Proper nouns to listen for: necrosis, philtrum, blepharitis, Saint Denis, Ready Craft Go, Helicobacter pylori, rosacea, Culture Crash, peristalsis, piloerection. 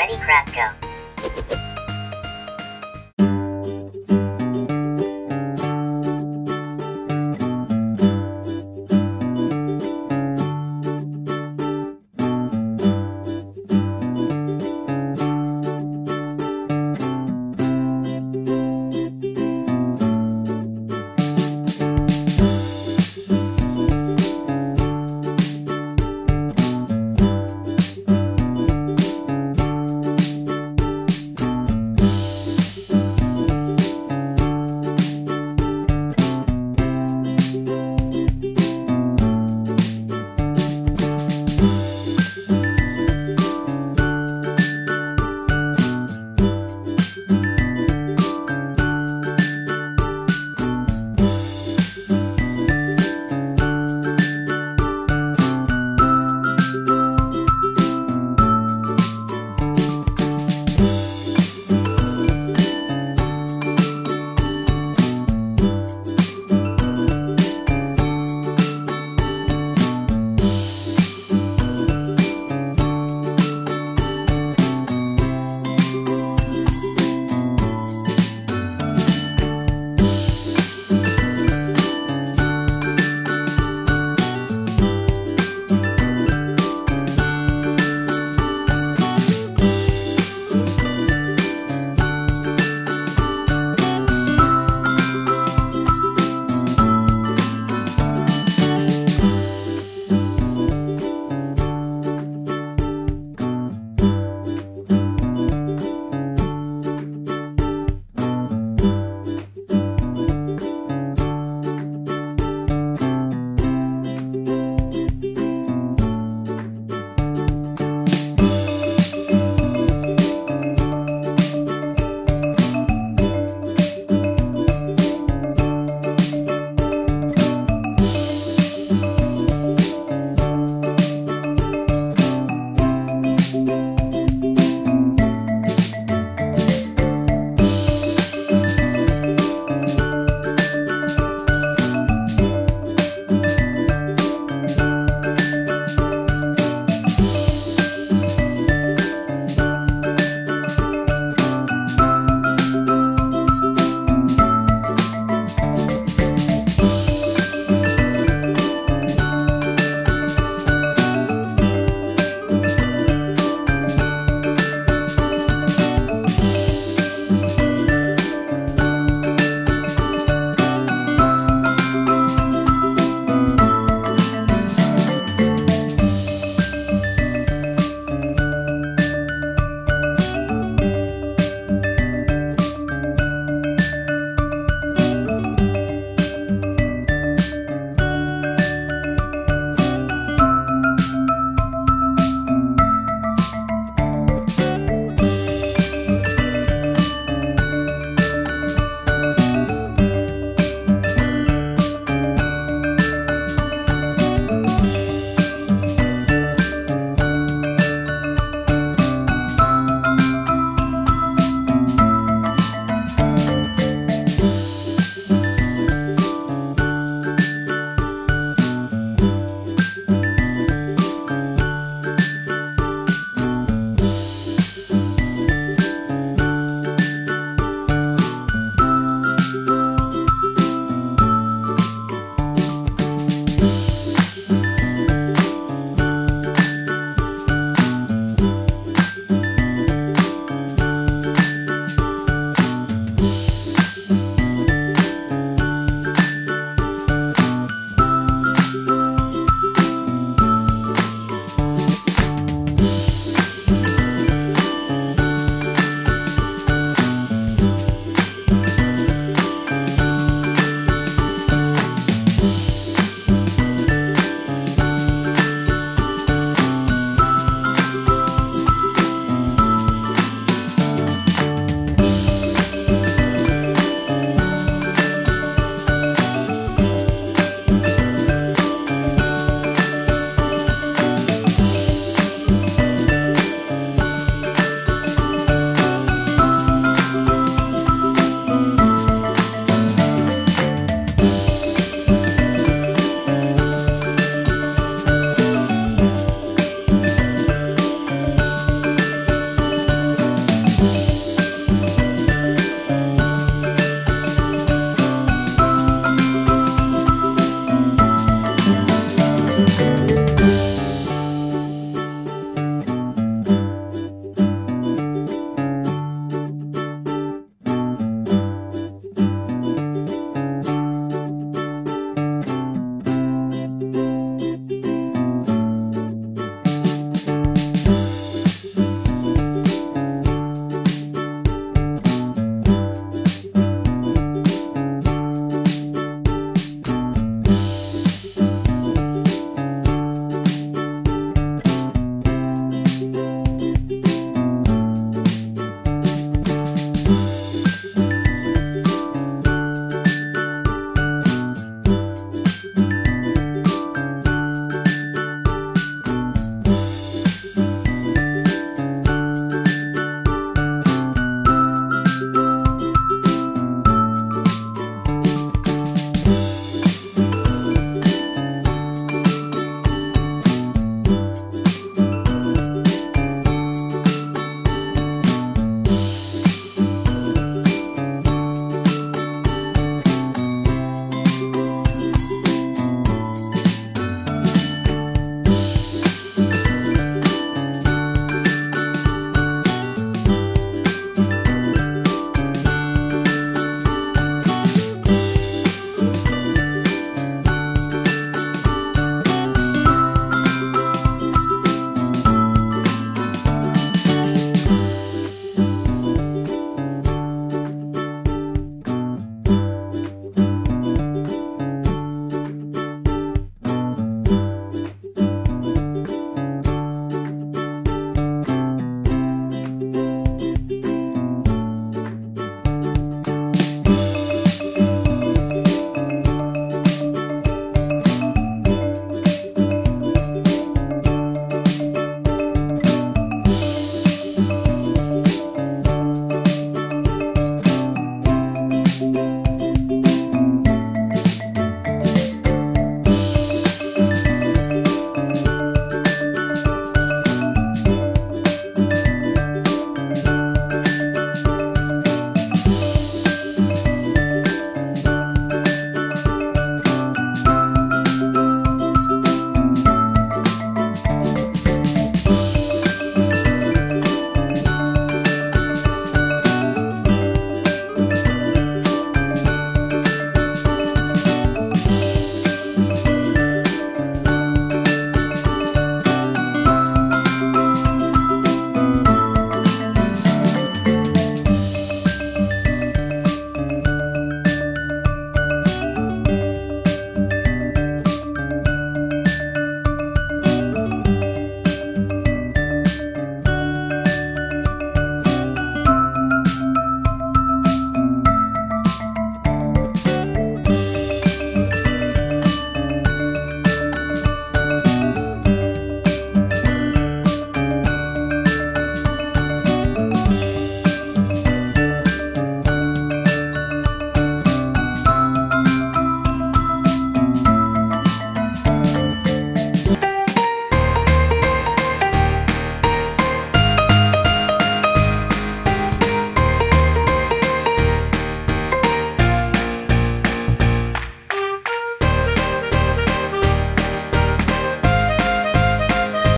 Ready Craft Go.